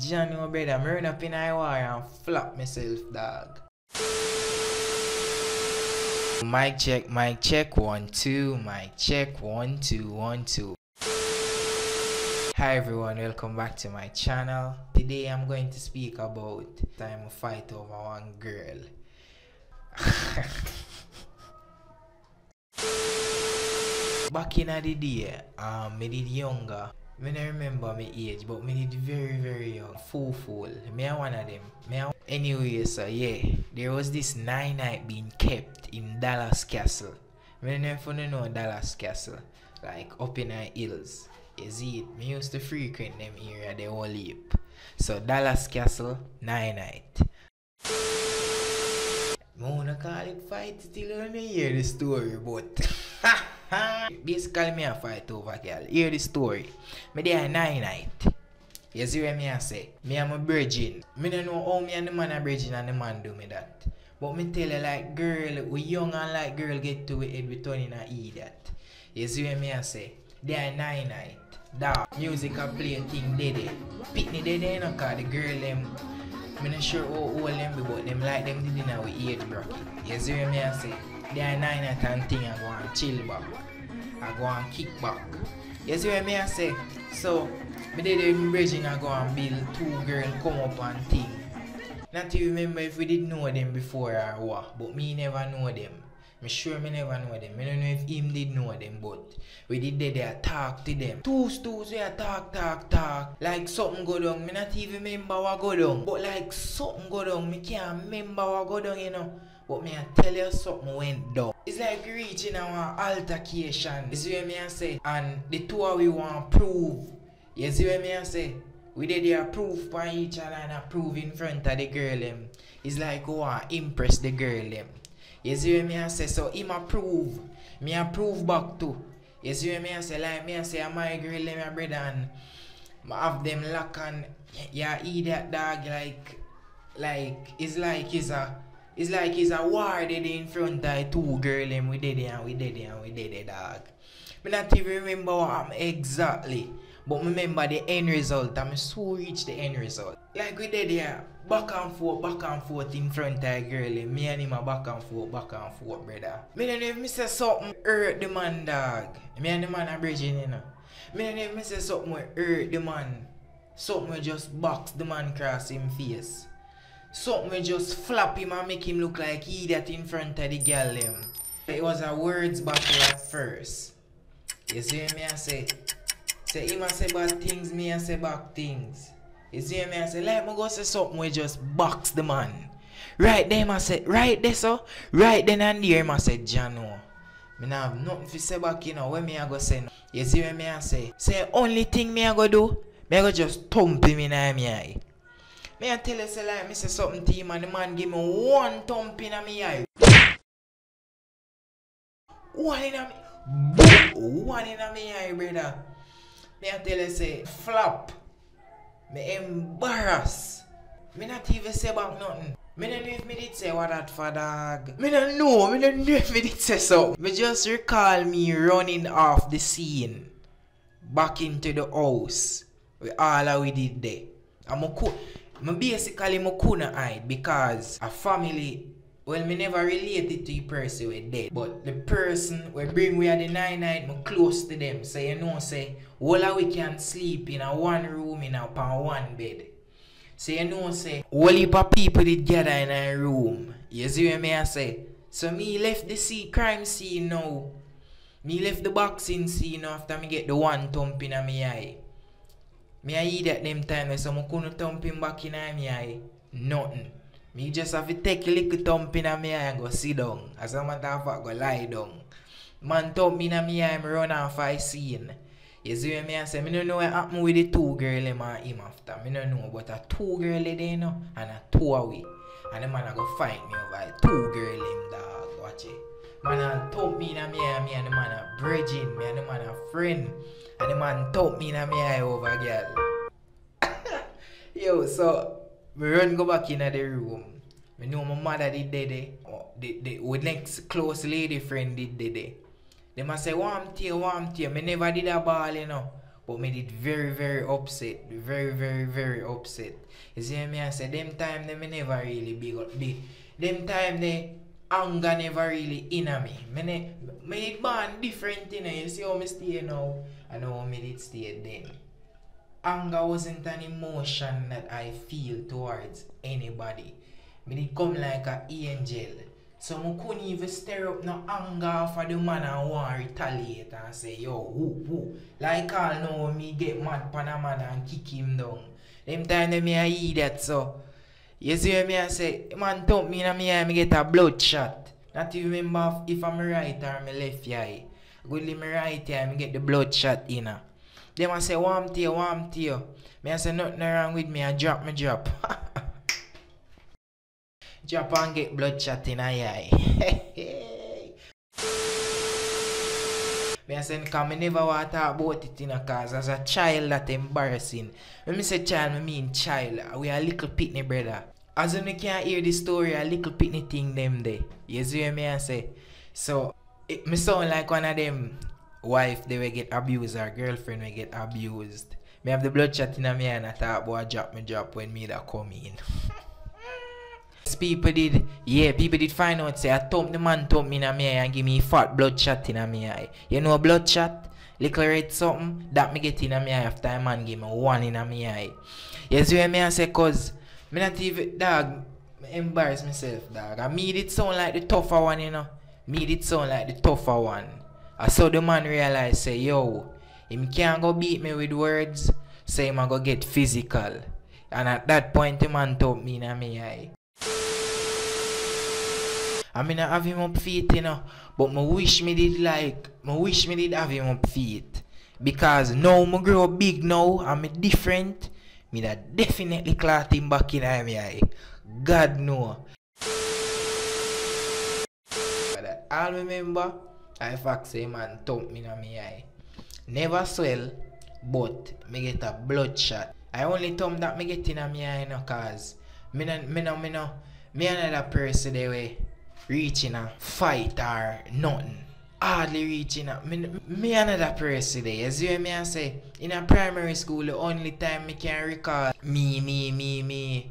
John know better. I'm running up in high wire and flop myself, dog. Mic check, 1, 2. Mic check, 1, 2, 1, 2. Hi everyone, welcome back to my channel. Today I'm going to speak about time I fight over one girl. Back in the day, I did younger. I don't remember my age, but I did very young. Fool. I one of them. Anyway, so yeah, there was this night being kept in Dallas Castle. I don't know Dallas Castle, like up in the hills. You see it? I used to frequent them area the whole heap. So Dallas Castle, night. I wanna call it fight till I hear the story, but basically me a fight over girl. Hear the story. Me there night. You see what I say? Me am a virgin. I don't know how me and the man are virgin and the man do me that. But me tell you like girl, we young and like girl get to it, we turn in a idiot. You see what I say? They are night. That music I play a thing dead. Pitney dead no cause the girl them. I'm not sure how old them be, but them like them did in our age bracket. You see what I say? They are night and thing I go and chill back. I go and kick back. You see what I say? So me did the bridging I go and build two girls come up and thing. Not to remember if we did know them before or what, but me never know them. I'm sure I never know them. I don't know if him did know them, but we did they talk to them. Two, we talk. Like something go down. I not even remember what go down. But like something go down, I can't remember what go down, you know. But me I tell you something went down. It's like reaching our altercation. You see what me I say? And the two of we want prove. You see what me I say? We did they approve by each other and approve in front of the girl them. It's like we want to impress the girl them. You see what I say? So him approve. Me approve back too. You see what I say? Like me I say, I'm my girl, my brother, and I have them lock and yeah, idiot dog, it's like it's a war they in front of two girl and we did it dog. I not even remember what happened exactly. But I remember the end result. I'm so reach the end result. Like we did here, back and forth in front of a girl. Me and him are back and forth, brother. Me don't know if I say something hurt the man, dog. Me and the man are bridging, you know. Me don't know if I say something hurt the man. Something just box the man across him face. Something just flap him and make him look like idiot in front of the girl. It was a words battle at first. You see me I say? Say him I say bad things, me I say bad things. You see me I say, like me go say something we just box the man. Right there I say, right there so, right then and there I say, Jano. Me nah have nothing to say back you know, when me I go say no. You see what me I say? Say only thing me I go do, me I go just thump him in my eye. Me I tell you say like me say something to him and the man give me one thump in my eye. One in my eye, brother. Me I tell you say flop. Me embarrass. Me not even say about nothing. Me don't know if me did say what that for dog. Me don't know if me did say so. Me just recall me running off the scene. Back into the house. With all that we did there. And me basically me couldn't hide because a family. Well, me never related to the person we dead, but the person we bring we at the night, me close to them. So you know, say, all we can sleep in a one room in a one bed. So you know, say, all heap of people did gather in a room. You see what me I say? So me left the crime scene now. Me left the boxing scene after me get the one thump in my eye. Me I eat at them time, so I couldn't thump him back in my eye. Nothing. Me just have to take a little thump in my eye and go sit down. As a matter of fact, go lie down. Man thump in my eye and run off I scene. You see what I say? I don't know what happened with the two girls and him after. I don't know, but a two girl there you know, and a two away. And the man a go fight me over it. Two girl him dog, watch it. Man a thump me in my eye, me and the man a bridging, me and the man a friend. And the man thump me in my eye over girl. Yo, so I run go back in the room. I know my mother did that. The next close lady friend did that. They must say, warm tear. I never did a ball, you know. what made it very, very upset, very, very, very upset. You see me, I said them time they never really big them time they anger never really inna me. Me it born different, you know. You see how me stay now and how me did stay then. Anger wasn't an emotion that I feel towards anybody. Me did come like an angel. So I couldn't even stir up no anger for the man I want to retaliate and say, yo, whoop, whoop. Like all now, me get mad pan a man and kick him down. Them time they me I eat that, so. You see me I say, man, thump me in my eye, me get a bloodshot. Not even remember if I'm right or my left eye. Good leave my right eye, me get the bloodshot in her. Them I say, warm tear. Me I say, nothing wrong with me, I drop my drop. Drop and get bloodshot in my eye. Me I say, because I never want to talk about it, you know, cause as a child that's embarrassing. When I say child, I mean child. We are a little pitney, brother. As you can hear the story, a little pitney thing them there. You see what I say? So, me sound like one of them wife they will get abused or girlfriend will get abused. Me have the bloodshot in my eye and I talk about drop me drop when me that come in. People did find out, say I thump the man thump me in my eye and give me fat bloodshot in my eye. You know bloodshot? Little red something that me get in my eye after a man give me one in my eye. You see what I say? Cause me not even, dog, embarrass myself, dog. I made it sound like the tougher one, you know. Made it sound like the tougher one. I saw the man realize, say, yo, him can't go beat me with words, say him I go get physical. And at that point the man thump me in my eye. I mean, I have him up feet, you know, but I wish me did have him up feet, because now I grow big now, I'm different, me that definitely cloth him back in my eye, God no. But I remember, I fuck say man thump me in my eye, never swell, but me get a bloodshot. I only thump that me get in my eye, you know, cause me another person the way. Reaching a fight or nothing. Hardly reaching a me another person there. You see me I say in a primary school the only time me can recall me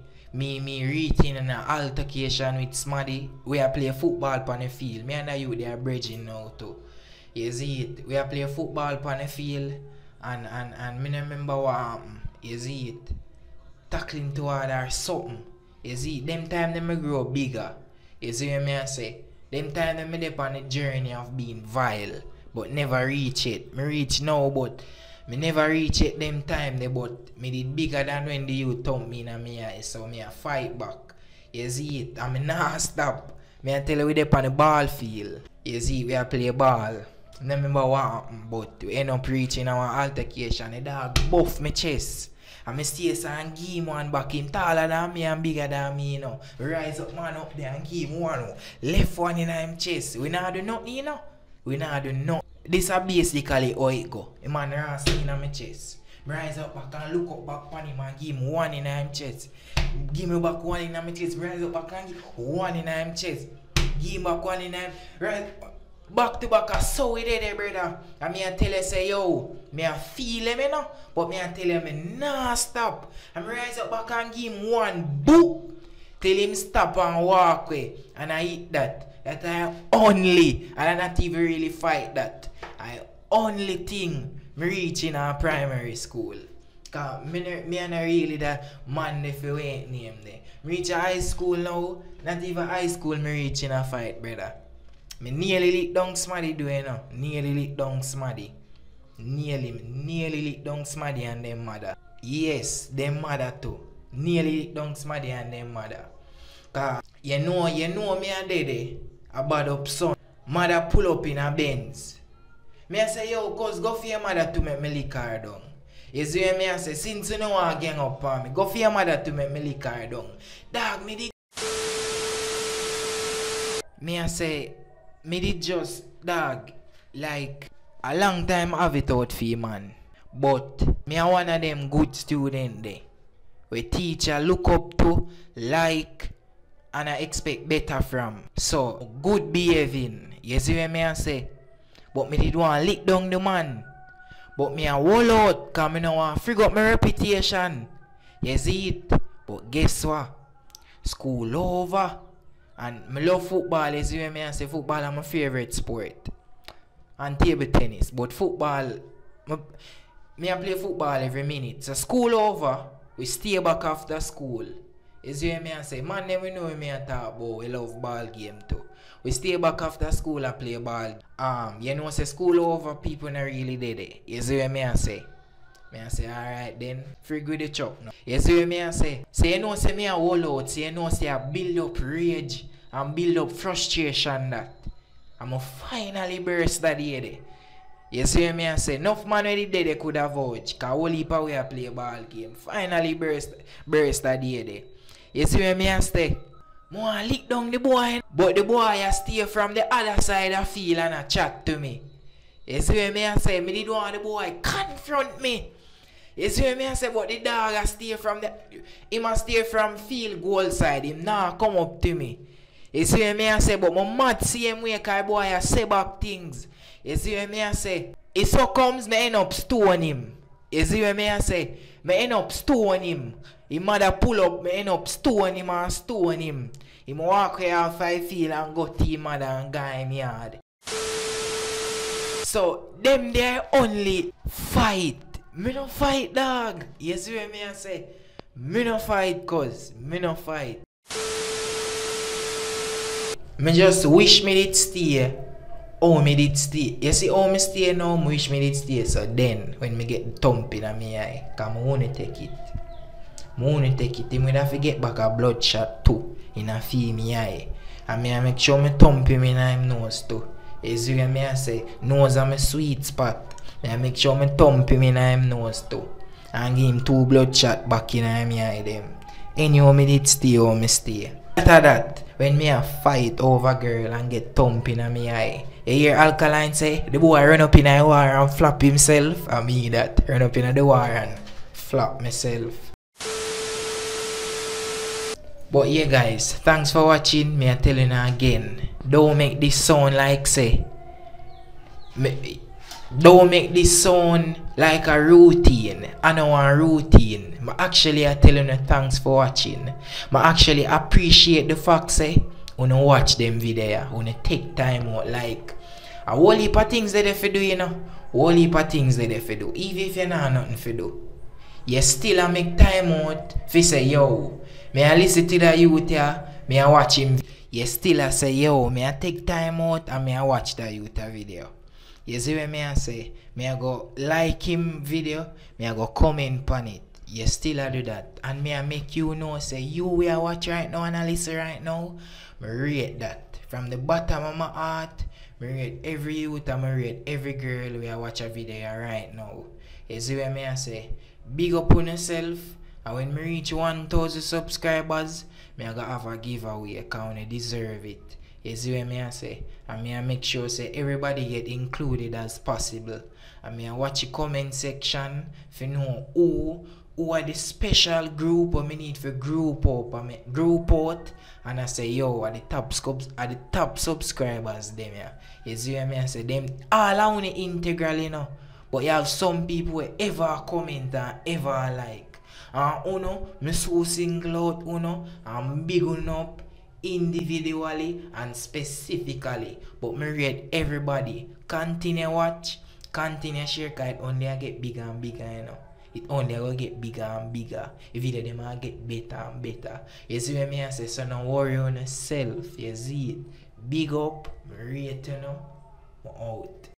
reaching an altercation with somebody. We are play football on the field. Me and you they are bridging now too. You see it? We are play football on the field and me remember what happened. You see it? Tackling toward or something. You see them time them grow bigger. You see what I say? Them time I dip on the journey of being vile, but never reach it. Me reach now, but me never reach it them time, but me did bigger than when the youth thump me in my eye, so me a fight back. You see it? And me nah stop. Me a tell you we dip on the ball field. You see, we a play ball. I don't remember what happened, but we end up reaching our altercation. The dog buff my chest. And me stay and give him one back, him taller than me and bigger than me, you know. Rise up man up there and give him one, left one in him chest. We not do nothing, you know. We not do nothing. This is basically how it go. The man rasp in my chest. Rise up back and look up back on him and give him one in him chest. Give me back one in my chest. Rise up back and give one in him chest. Give him back one in him. Rise back to back, I saw it there, brother. And me I tell you, say, yo, me I feel him, you know, but me I tell him, me nah stop. And me rise up back and give him one boop till him stop and walk away. And I hit that. That I only, and I not even really fight that. I only thing me reach in our primary school. Cause me and I really that man if you ain't name there. Me reach high school now, not even high school me reach in a fight, brother. Me nearly lick down smaddy do, you know. Nearly lick down smaddy. Nearly lick down smaddy and them mother. Yes, them mother too. Nearly lick down smaddy and them mother. Cause you know me a daddy, a bad up son. Mother pull up in a Benz. Me I say, yo, cause go for your mother to make me lick her down. You see me I say, since you know I gang up on me, go for your mother to make me lick her down. Dog, me dig. Me I say, me did just, dog, like a long time have it out for you, man. But me a one of them good student there. We teacher look up to, like, and I expect better from. So good behaving. You see what me I say? But me did want lick down the man. But me a wall out, cause me no want frig up my reputation. You see it? But guess what? School over. And me love football, as you may say, football is my favorite sport. And table tennis. But football, me I play football every minute. So school over, we stay back after school. As you may say, man, never know me I talk about, we love ball game too. We stay back after school and play ball. You know, say school over, people not really did it. You see what I say? I say, alright then, frig with the chop now. You see what I say? Say, you know, say me a whole out. Say, you know, say I build up rage and build up frustration that. I'm a finally burst that day there. You see what I say? Enough man with the day they could have vouch. Cause whole heap away a play ball game. Finally burst that day there. You see what I say? I lick down the boy, but the boy I stay from the other side of field and a chat to me. You see what I say? Me did want the boy confront me. You see what I say? But the dog I stay from the, he must stay from field goal side. Him now come up to me. You see what I say? But my mad see him way cause the boy I say back things. You see what I say? He so comes me end up stone him. You see what I say? Me end up stone him. He mother pull up, me end up stone him and stone him. He walk here off I feel and go to him mother and guy him yard. So them they only fight. Me no fight dog. You see what I say? Me no fight cause me no fight. Me just wish me did stay. Oh me did stay. You see how me stay now, me wish me did stay. So then when me get thumping on me eye, cause me wanna take it. I take it, I have to get back a bloodshot too. In a feel me eye. And I make sure I thump him in his nose too. As you I say, nose is my sweet spot. I make sure I thump him in his nose too. And give him two bloodshot back in my eye them. Anyhow, I did stay or I stay. After that, when I fight over girl and get thump in my eye, you hear Alkaline say, the boy run up in the war and flap himself. And me that, run up in the war and flap myself. But yeah guys, thanks for watching. Me I tell you again, don't make this sound like say, don't make this sound like a routine. I know a routine. But actually I tell you thanks for watching. But actually appreciate the fact say, when you watch them video, when you take time out like, a whole heap of things that they do, you know, whole heap of things that they do. Even if you don't have nothing to do, you still a make time out for say yo. I listen to the youth here, I watch him. You still I say, yo, I take time out and I watch the youth video. You see what I say? I go like him video, I go comment on it. You still I do that. And I make you know, say, you we are watch right now and I listen right now. I rate that. From the bottom of my heart, I rate every youth and I rate every girl we are watch a video right now. You see what I say? Big up on yourself. And when me reach 1,000 subscribers, me I gotta have a giveaway cause I deserve it. You see what me I say? And me I make sure say everybody get included as possible. And me I watch the comment section for know who are the special group or me need for group up and me group out and I say yo are the top subscribers them yeah. You see what me I say? Them all are only integral you know. But you have some people who ever comment and ever like. And uno, me so single out uno and big up individually and specifically. But me read everybody. Continue watch, continue share cause it only get bigger and bigger, you know. It only will get bigger and bigger. If you them I get better and better. You see what me I say, so don't worry on yourself, you see it. Big up, me rate you know, me out.